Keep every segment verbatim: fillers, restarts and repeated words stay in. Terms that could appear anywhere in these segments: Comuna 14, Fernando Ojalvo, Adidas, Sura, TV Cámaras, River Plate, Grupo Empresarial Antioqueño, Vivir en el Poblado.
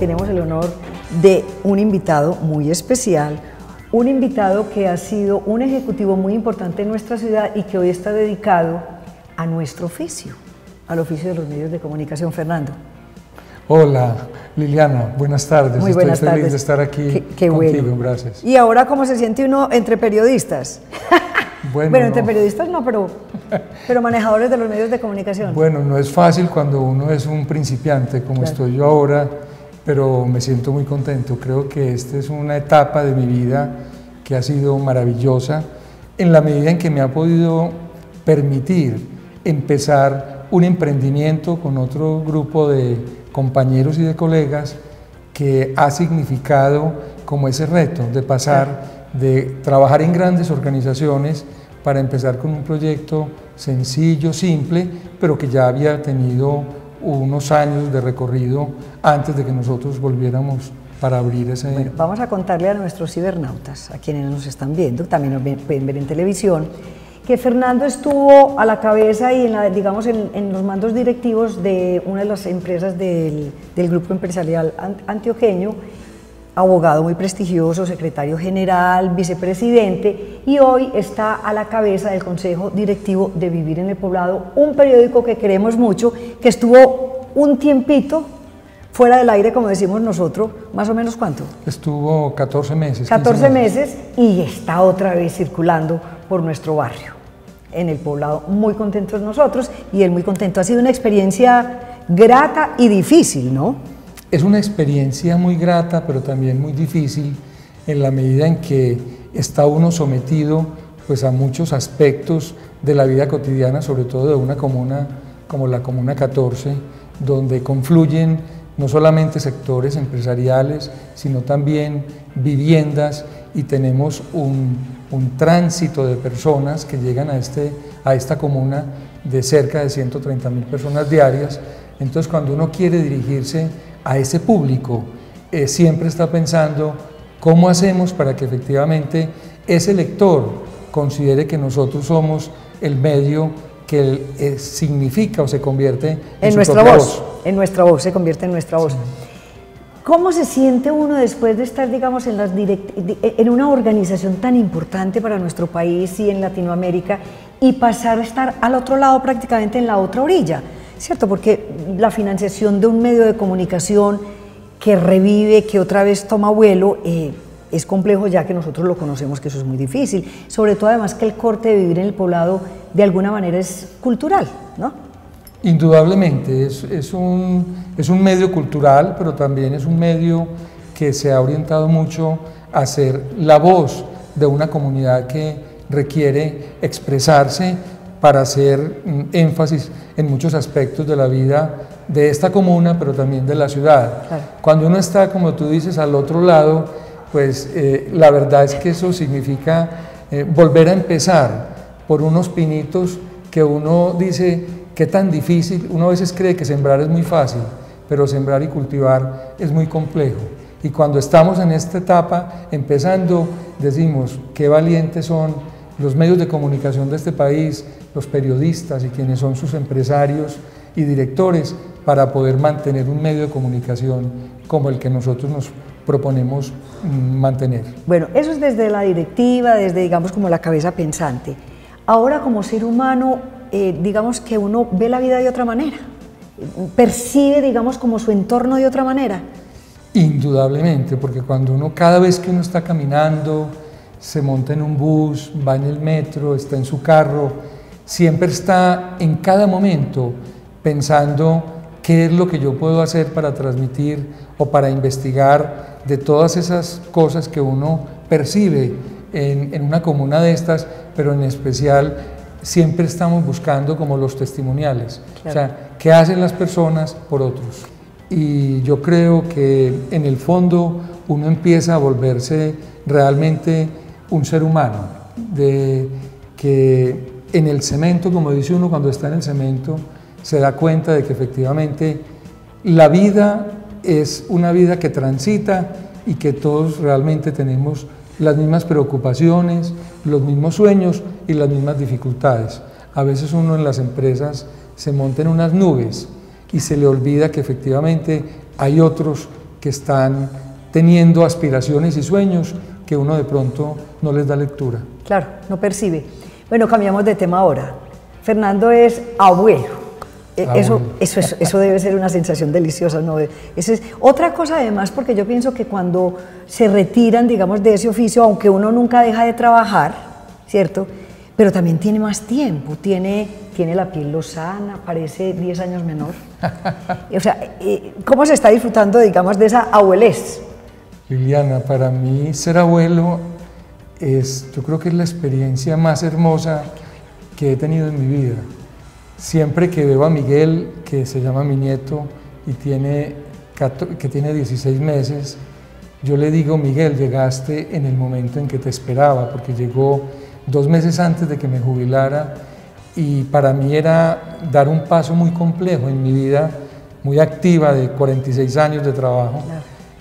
tenemos el honor de un invitado muy especial, un invitado que ha sido un ejecutivo muy importante en nuestra ciudad y que hoy está dedicado a nuestro oficio, al oficio de los medios de comunicación. Fernando. Hola, Liliana, buenas tardes. Muy buenas Estoy feliz tardes. de estar aquí qué, qué contigo, bueno. Gracias. ¿Y ahora cómo se siente uno entre periodistas? Bueno, bueno no. entre periodistas no, pero, pero manejadores de los medios de comunicación. Bueno, no es fácil cuando uno es un principiante como claro. estoy yo ahora, pero me siento muy contento. Creo que esta es una etapa de mi vida que ha sido maravillosa en la medida en que me ha podido permitir empezar un emprendimiento con otro grupo de compañeros y de colegas que ha significado como ese reto de pasar de trabajar en grandes organizaciones para empezar con un proyecto sencillo, simple, pero que ya había tenido unos años de recorrido antes de que nosotros volviéramos para abrir ese... Bueno, vamos a contarle a nuestros cibernautas, a quienes nos están viendo, también nos pueden ver en televisión, que Fernando estuvo a la cabeza y en la, digamos en, en los mandos directivos de una de las empresas del, del Grupo Empresarial Antioqueño, abogado muy prestigioso, secretario general, vicepresidente, y hoy está a la cabeza del Consejo Directivo de Vivir en el Poblado, un periódico que queremos mucho, que estuvo un tiempito fuera del aire, como decimos nosotros, más o menos ¿cuánto? Estuvo catorce meses. catorce meses y está otra vez circulando por nuestro barrio, en el poblado, muy contentos nosotros y él muy contento. Ha sido una experiencia grata y difícil, ¿no? Es una experiencia muy grata, pero también muy difícil en la medida en que está uno sometido pues, a muchos aspectos de la vida cotidiana, sobre todo de una comuna como la Comuna catorce, donde confluyen no solamente sectores empresariales, sino también viviendas, y tenemos un... un tránsito de personas que llegan a, este, a esta comuna de cerca de ciento treinta mil personas diarias. Entonces, cuando uno quiere dirigirse a ese público, eh, siempre está pensando cómo hacemos para que efectivamente ese lector considere que nosotros somos el medio que él, eh, significa o se convierte en, en su nuestra voz. voz. En nuestra voz, se convierte en nuestra voz. Sí. ¿Cómo se siente uno después de estar, digamos, en, las direct- en una organización tan importante para nuestro país y en Latinoamérica y pasar a estar al otro lado, prácticamente en la otra orilla? ¿Cierto? Porque la financiación de un medio de comunicación que revive, que otra vez toma vuelo, eh, es complejo, ya que nosotros lo conocemos que eso es muy difícil. Sobre todo, además, que el corte de Vivir en el Poblado de alguna manera es cultural, ¿no? Indudablemente, es, es, un, es un medio cultural, pero también es un medio que se ha orientado mucho a ser la voz de una comunidad que requiere expresarse para hacer énfasis en muchos aspectos de la vida de esta comuna, pero también de la ciudad. Claro. Cuando uno está, como tú dices, al otro lado, pues eh, la verdad es que eso significa eh, volver a empezar por unos pinitos que uno dice... ¿Qué tan difícil? Uno a veces cree que sembrar es muy fácil, pero sembrar y cultivar es muy complejo. Y cuando estamos en esta etapa, empezando, decimos, qué valientes son los medios de comunicación de este país, los periodistas y quienes son sus empresarios y directores, para poder mantener un medio de comunicación como el que nosotros nos proponemos mantener. Bueno, eso es desde la directiva, desde, digamos, como la cabeza pensante. Ahora, como ser humano... Eh, digamos que uno ve la vida de otra manera, percibe, digamos, como su entorno de otra manera. Indudablemente, porque cuando uno, cada vez que uno está caminando, se monta en un bus, va en el metro, está en su carro, siempre está en cada momento pensando qué es lo que yo puedo hacer para transmitir o para investigar de todas esas cosas que uno percibe en, en una comuna de estas, pero en especial siempre estamos buscando como los testimoniales, claro. O sea, qué hacen las personas por otros. Y yo creo que en el fondo uno empieza a volverse realmente un ser humano, de que en el cemento, como dice uno cuando está en el cemento, se da cuenta de que efectivamente la vida es una vida que transita y que todos realmente tenemos las mismas preocupaciones, los mismos sueños y las mismas dificultades. A veces uno en las empresas se monta en unas nubes y se le olvida que efectivamente hay otros que están teniendo aspiraciones y sueños que uno de pronto no les da lectura. Claro, no percibe. Bueno, cambiamos de tema ahora. Fernando es abuelo. Eso, eso, eso, eso debe ser una sensación deliciosa, ¿no? Eso es otra cosa además, porque yo pienso que cuando se retiran, digamos, de ese oficio, aunque uno nunca deja de trabajar, ¿cierto? Pero también tiene más tiempo, tiene, tiene la piel lozana, parece diez años menor. O sea, ¿cómo se está disfrutando, digamos, de esa abuelez? Liliana, para mí ser abuelo es, yo creo que es la experiencia más hermosa que he tenido en mi vida. Siempre que veo a Miguel, que se llama mi nieto y tiene, que tiene dieciséis meses, yo le digo, Miguel, llegaste en el momento en que te esperaba, porque llegó dos meses antes de que me jubilara y para mí era dar un paso muy complejo en mi vida, muy activa de cuarenta y seis años de trabajo,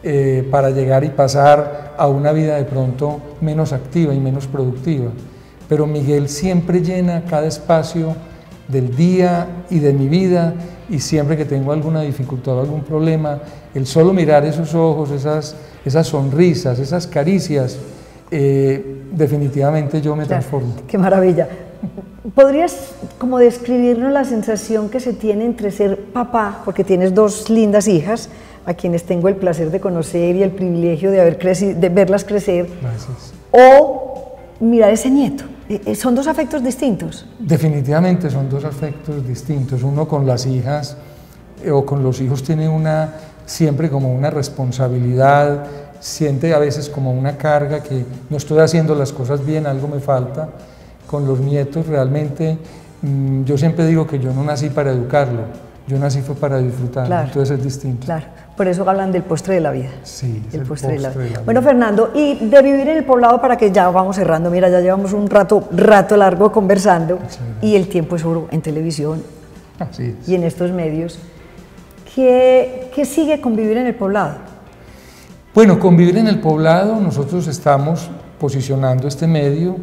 eh, para llegar y pasar a una vida de pronto menos activa y menos productiva. Pero Miguel siempre llena cada espacio del día y de mi vida, y siempre que tengo alguna dificultad o algún problema, el solo mirar esos ojos, esas, esas sonrisas, esas caricias, eh, definitivamente yo me transformo. ¡Qué maravilla! ¿Podrías como describirnos la sensación que se tiene entre ser papá, porque tienes dos lindas hijas, a quienes tengo el placer de conocer y el privilegio de, haber crecido, de verlas crecer, gracias, o mirar ese nieto? ¿Son dos afectos distintos? Definitivamente son dos afectos distintos. Uno con las hijas eh, o con los hijos tiene una, siempre como una responsabilidad, siente a veces como una carga que no estoy haciendo las cosas bien, algo me falta. Con los nietos realmente mmm, yo siempre digo que yo no nací para educarlo, yo nací fue para disfrutar, claro, entonces es distinto. Claro, por eso hablan del postre de la vida. Sí, el, el postre, postre de la vida. De la vida. Bueno, Fernando, y de vivir en el poblado, para que ya vamos cerrando, mira, ya llevamos un rato, rato largo conversando, y el tiempo es oro en televisión y en estos medios. ¿Qué, qué sigue con Vivir en el Poblado? Bueno, con Vivir en el Poblado nosotros estamos posicionando este medio,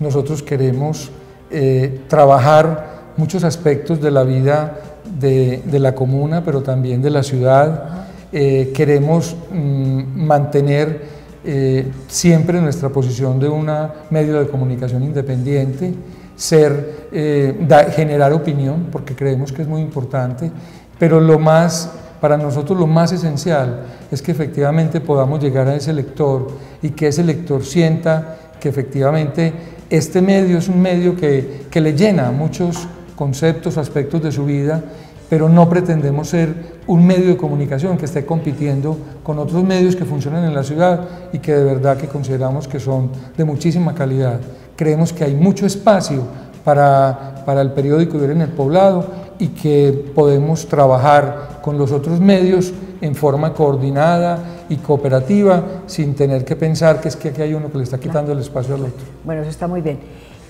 nosotros queremos eh, trabajar muchos aspectos de la vida de, de la comuna, pero también de la ciudad. Eh, queremos mm, mantener eh, siempre nuestra posición de un medio de comunicación independiente, ser, eh, da, generar opinión, porque creemos que es muy importante, pero lo más, para nosotros lo más esencial es que efectivamente podamos llegar a ese lector y que ese lector sienta que efectivamente este medio es un medio que, que le llena muchos conceptos, aspectos de su vida, pero no pretendemos ser un medio de comunicación que esté compitiendo con otros medios que funcionan en la ciudad y que de verdad que consideramos que son de muchísima calidad. Creemos que hay mucho espacio para, para el periódico Vivir en el Poblado y que podemos trabajar con los otros medios en forma coordinada y cooperativa sin tener que pensar que es que aquí hay uno que le está quitando el espacio al otro. Bueno, eso está muy bien.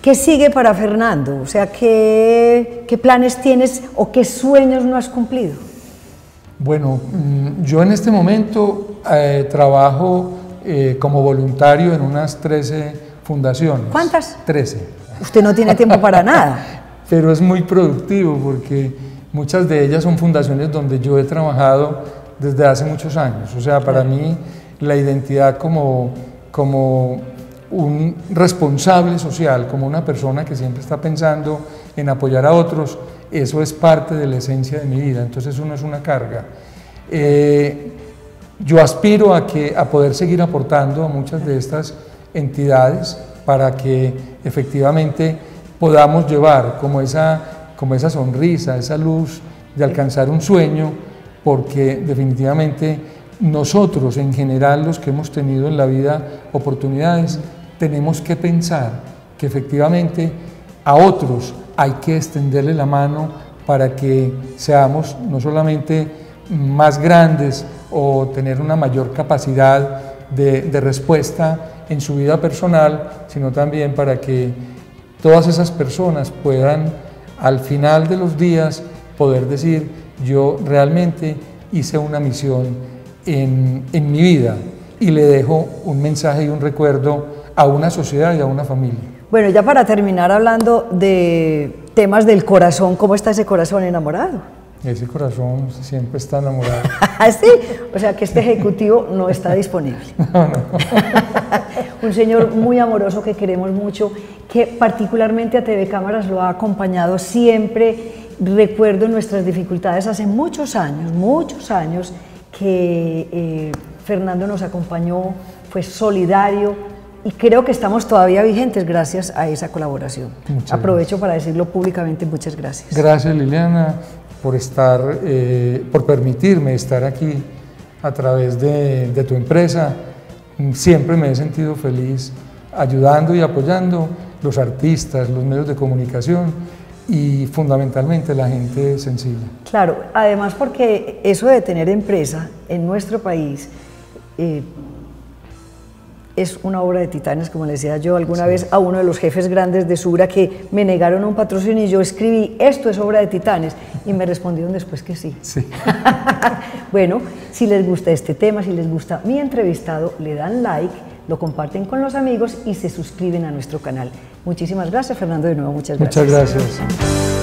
¿Qué sigue para Fernando? O sea, ¿qué, qué planes tienes o qué sueños no has cumplido? Bueno, yo en este momento eh, trabajo eh, como voluntario en unas trece fundaciones. ¿Cuántas? trece. Usted no tiene tiempo para nada. Pero es muy productivo porque muchas de ellas son fundaciones donde yo he trabajado desde hace muchos años. O sea, para mí la identidad como... como un responsable social, como una persona que siempre está pensando en apoyar a otros, eso es parte de la esencia de mi vida, entonces eso no es una carga. Eh, yo aspiro a, que, a poder seguir aportando a muchas de estas entidades para que efectivamente podamos llevar como esa, como esa sonrisa, esa luz de alcanzar un sueño, porque definitivamente nosotros en general los que hemos tenido en la vida oportunidades, tenemos que pensar que efectivamente a otros hay que extenderle la mano para que seamos no solamente más grandes o tener una mayor capacidad de, de respuesta en su vida personal, sino también para que todas esas personas puedan al final de los días poder decir yo realmente hice una misión en, en mi vida y le dejo un mensaje y un recuerdo a una sociedad y a una familia. Bueno, ya para terminar hablando de temas del corazón, ¿cómo está ese corazón enamorado? Ese corazón siempre está enamorado. ¿Sí? O sea que este ejecutivo no está disponible. No, no. Un señor muy amoroso que queremos mucho, que particularmente a T V Cámaras lo ha acompañado siempre. Recuerdo nuestras dificultades hace muchos años, muchos años, que eh, Fernando nos acompañó, fue solidario y creo que estamos todavía vigentes gracias a esa colaboración. Muchas Aprovecho gracias. para decirlo públicamente, muchas gracias. Gracias, Liliana, por estar, eh, por permitirme estar aquí a través de, de tu empresa. Siempre me he sentido feliz ayudando y apoyando los artistas, los medios de comunicación y fundamentalmente la gente sensible. Claro, además porque eso de tener empresa en nuestro país eh, es una obra de titanes, como le decía yo alguna sí. vez a uno de los jefes grandes de Sura, que me negaron un patrocinio y yo escribí, esto es obra de titanes, y me respondieron después que sí. sí. Bueno, si les gusta este tema, si les gusta mi entrevistado, le dan like, lo comparten con los amigos y se suscriben a nuestro canal. Muchísimas gracias, Fernando, de nuevo, muchas gracias. Muchas gracias.